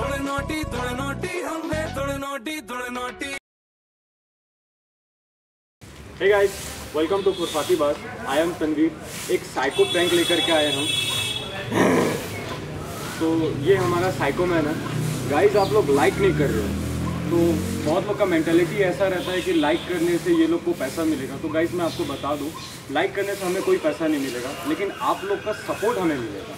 थोड़े नोटी हम है थोड़े naughty. Hey guys, welcome to Khurafatibaaz. I am Tanveer. एक साइको प्रैंक लेकर के आए हम। तो ये हमारा साइको मैन है गाइस। आप लोग लाइक नहीं कर रहे हो, तो बहुत लोग का मेंटालिटी ऐसा रहता है कि लाइक करने से ये लोग को पैसा मिलेगा। तो गाइस मैं आपको बता दूं, लाइक करने से हमें कोई पैसा नहीं मिलेगा, लेकिन आप लोग का सपोर्ट हमें मिलेगा।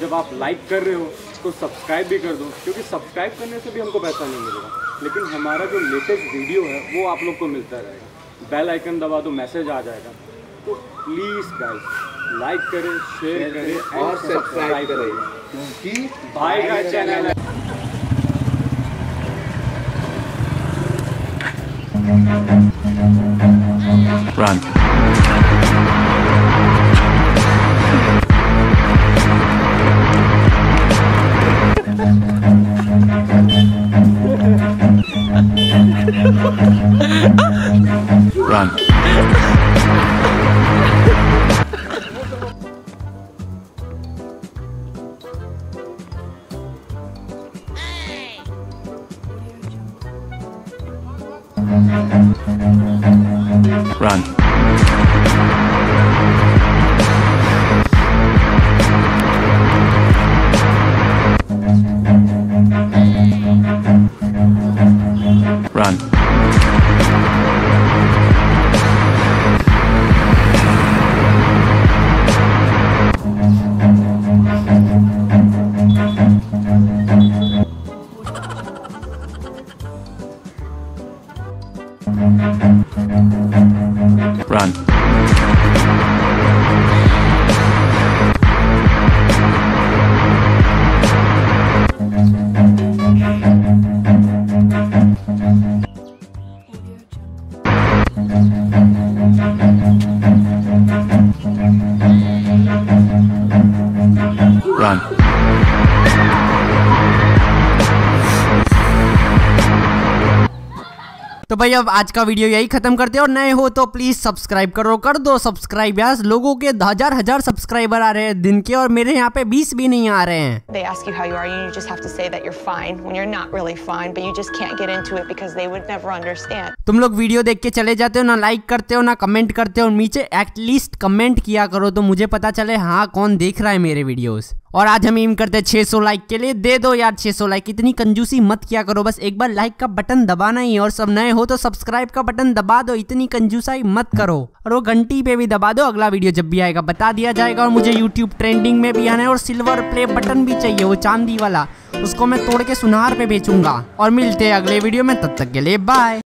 जब आप लाइक कर रहे हो तो सब्सक्राइब भी कर दो, क्योंकि सब्सक्राइब करने से भी हमको पैसा नहीं मिलेगा, लेकिन हमारा जो लेटेस्ट वीडियो है वो आप लोग को मिलता रहेगा। बेल आइकन दबा दो, मैसेज आ जाएगा। तो प्लीज़ गाइस लाइक करें, शेयर करें और सब्सक्राइब करें, क्योंकि भाई का चैनल है। Run. Run. Run. तो भाई अब आज का वीडियो यही खत्म करते हैं, और नए हो तो प्लीज सब्सक्राइब करो, कर दो सब्सक्राइब यार। लोगों के हजार हजार सब्सक्राइबर आ रहे हैं दिन के, और मेरे यहाँ पे 20 भी नहीं आ रहे हैं। They ask you how you are, you just have to say that you're fine when you're not really fine, but you just can't get into it because they would never understand. तुम लोग video देख के चले जाते हो, ना like करते हो ना कमेंट करते हो। नीचे एटलीस्ट कमेंट किया करो, तो मुझे पता चले हाँ कौन देख रहा है मेरे वीडियोस। और आज हम एम करते हैं 600 लाइक के लिए। दे दो यार 600 लाइक, इतनी कंजूसी मत किया करो। बस एक बार लाइक का बटन दबाना ही, और सब नए हो तो सब्सक्राइब का बटन दबा दो, इतनी कंजूसाई मत करो। और वो घंटी पे भी दबा दो, अगला वीडियो जब भी आएगा बता दिया जाएगा। और मुझे YouTube ट्रेंडिंग में भी आना है, और सिल्वर प्ले बटन भी चाहिए, वो चांदी वाला, उसको मैं तोड़ के सुनार पे बेचूंगा। और मिलते हैं अगले वीडियो में, तब तक के लिए बाय।